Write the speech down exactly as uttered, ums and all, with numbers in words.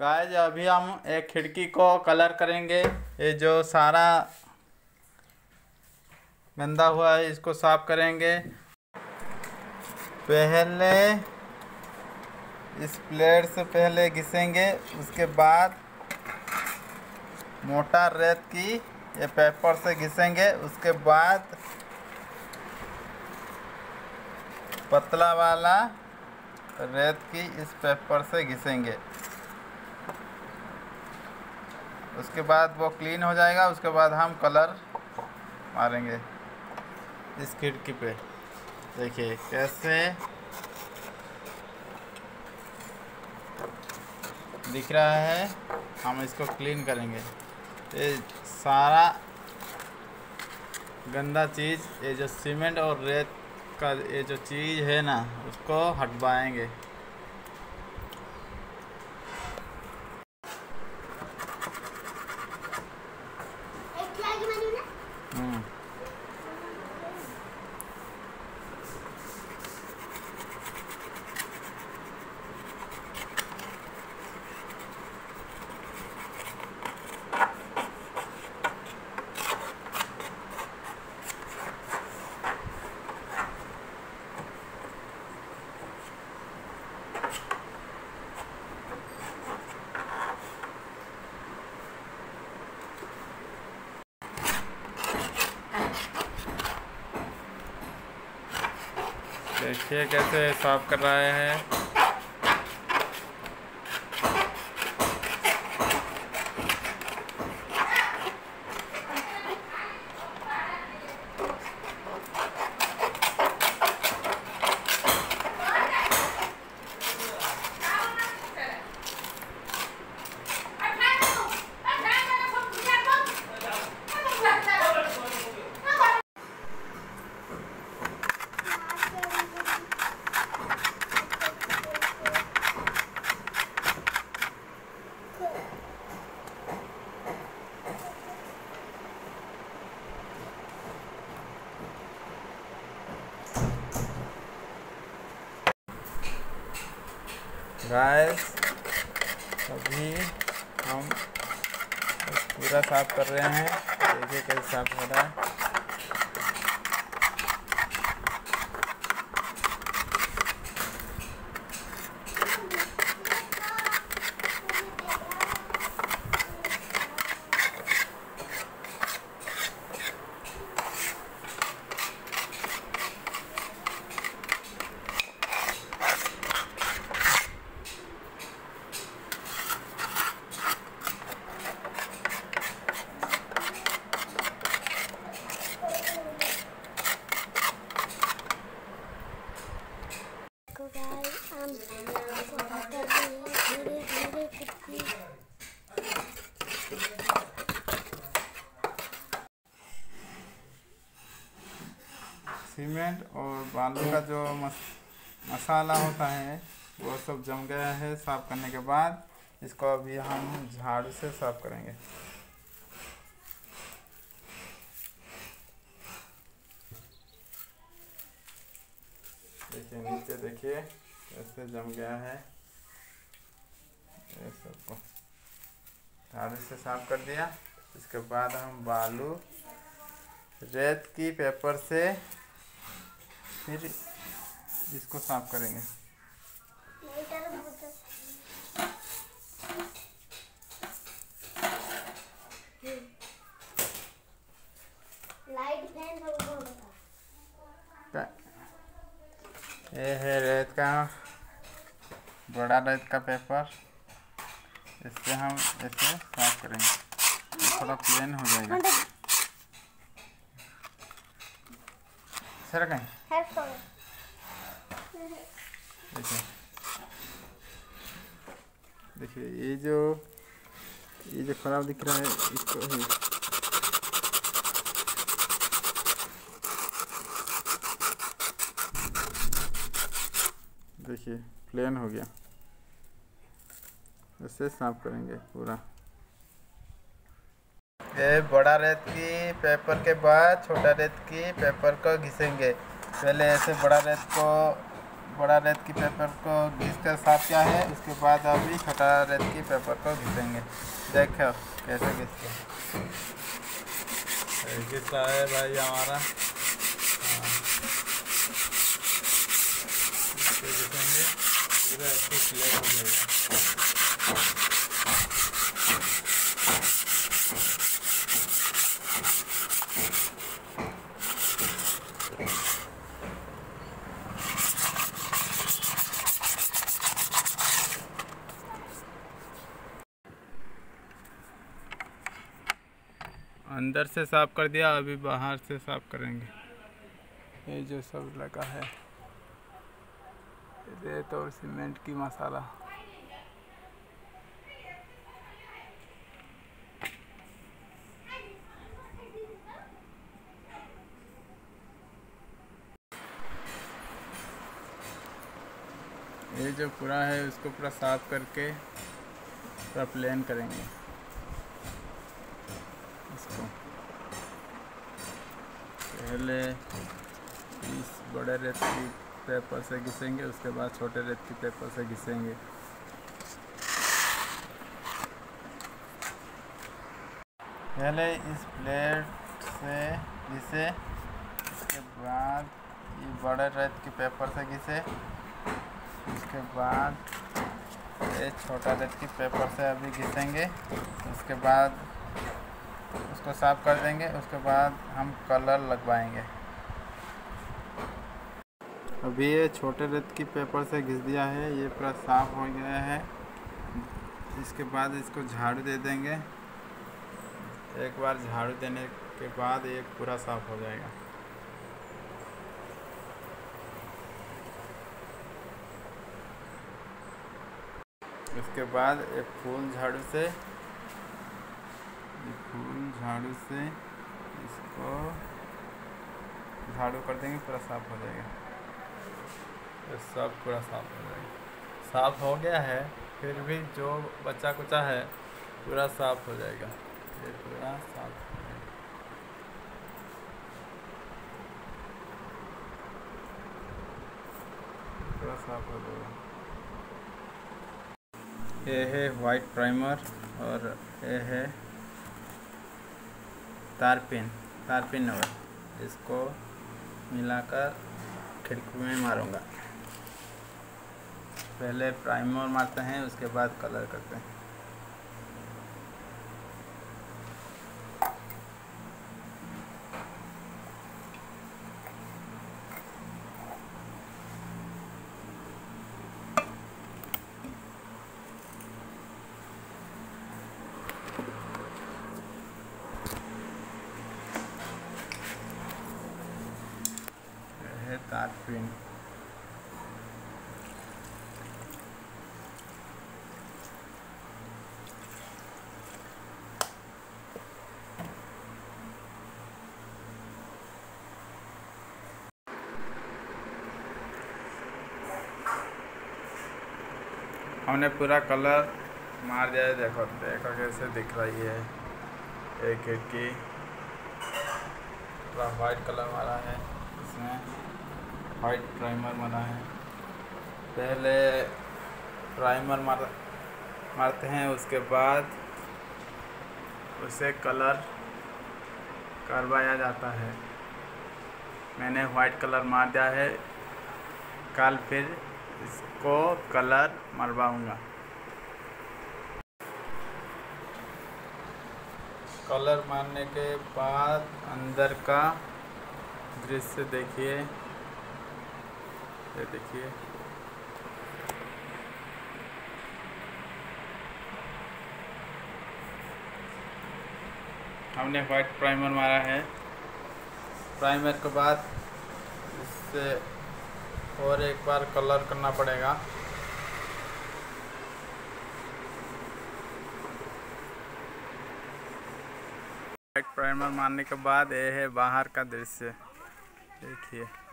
Guys अभी हम एक खिड़की को कलर करेंगे। ये जो सारा गंदा हुआ है इसको साफ करेंगे। पहले इस प्लेट से पहले घिसेंगे, उसके बाद मोटा रेत की ये पेपर से घिसेंगे, उसके बाद पतला वाला रेत की इस पेपर से घिसेंगे। उसके बाद वो क्लीन हो जाएगा, उसके बाद हम कलर मारेंगे इस खिड़की पे। देखिए कैसे दिख रहा है। हम इसको क्लीन करेंगे। ये सारा गंदा चीज़, ये जो सीमेंट और रेत का ये जो चीज़ है ना, उसको हटवाएंगे। देखिए कैसे साफ कर रहे हैं। गाइस अभी हम पूरा साफ कर रहे हैं। देखिए कैसे साफ हो रहा है। सीमेंट और बालू का जो मस, मसाला होता है वो सब जम गया है। साफ करने के बाद इसको अभी हम झाड़ू से साफ करेंगे। देखिए नीचे देखिए कैसे जम गया है। ये सबको झाड़ू से साफ कर दिया। इसके बाद हम बालू रेत की पेपर से फिर इसको साफ करेंगे। ये है रेत का बड़ा रेत का पेपर, इससे हम इसे साफ करेंगे। थोड़ा प्लेन हो जाएगा। सर कहीं देखिए देखिए ये जो ये जो खराब दिख रहा है इसको है। देखिए प्लेन हो गया, इससे साफ करेंगे पूरा। ये बड़ा रेत की पेपर के बाद छोटा रेत की पेपर को घिसेंगे। पहले ऐसे बड़ा रेत को बड़ा रेत की पेपर को घिसकर साफ किया है। उसके बाद अभी छोटा रेत की पेपर को घिसेंगे। देखो कैसे घिसते घिसता है भाई हमारा। घिसेंगे पूरा इसको क्लियर हो जाएगा। अंदर से साफ कर दिया, अभी बाहर से साफ करेंगे। ये जो सब लगा है रेत और सीमेंट की मसाला। ये जो पूरा है उसको पूरा साफ करके पूरा प्लेन करेंगे इसको। पहले इस बड़े रेत की पेपर से घिसेंगे, उसके बाद छोटे रेत की पेपर से घिसेंगे। पहले इस प्लेट से घिसे, उसके बाद ये बड़े रेत की पेपर से घिसे, उसके बाद ये छोटा रेत की पेपर से अभी घिसेंगे। उसके बाद उसको साफ कर देंगे, उसके बाद हम कलर लगवाएंगे। अभी ये छोटे रेत की पेपर से घिस दिया है, ये पूरा साफ हो गया है। इसके बाद इसको झाड़ू दे देंगे। एक बार झाड़ू देने के बाद ये पूरा साफ हो जाएगा। उसके बाद एक फूल झाड़ू से फूल झाड़ू से इसको झाड़ू कर देंगे, पूरा साफ हो जाएगा। तो सब पूरा साफ हो जाएगा। साफ हो गया है, फिर भी जो बचा कुचा है पूरा साफ हो जाएगा। ये पूरा साफ हो जाएगा। पूरा साफ हो जाएगा। ये है वाइट प्राइमर और ये है तारपिन तारपिन नंबर। इसको मिलाकर खिड़की में मारूंगा। पहले प्राइमर मारते हैं, उसके बाद कलर करते हैं। तारपिन हमने पूरा कलर मार दिया है। देखो देखो कैसे दिख रही है। एक खिड़की पूरा वाइट कलर मारा है, इसमें वाइट प्राइमर बना है। पहले प्राइमर मार मारते हैं, उसके बाद उसे कलर करवाया जाता है। मैंने वाइट कलर मार दिया है, कल फिर इसको कलर मरवाऊँगा। कलर मारने के बाद अंदर का दृश्य देखिए। देखिए हमने वाइट प्राइमर मारा है। प्राइमर के बाद इससे और एक बार कलर करना पड़ेगा। वाइट प्राइमर मारने के बाद यह है बाहर का दृश्य। देखिए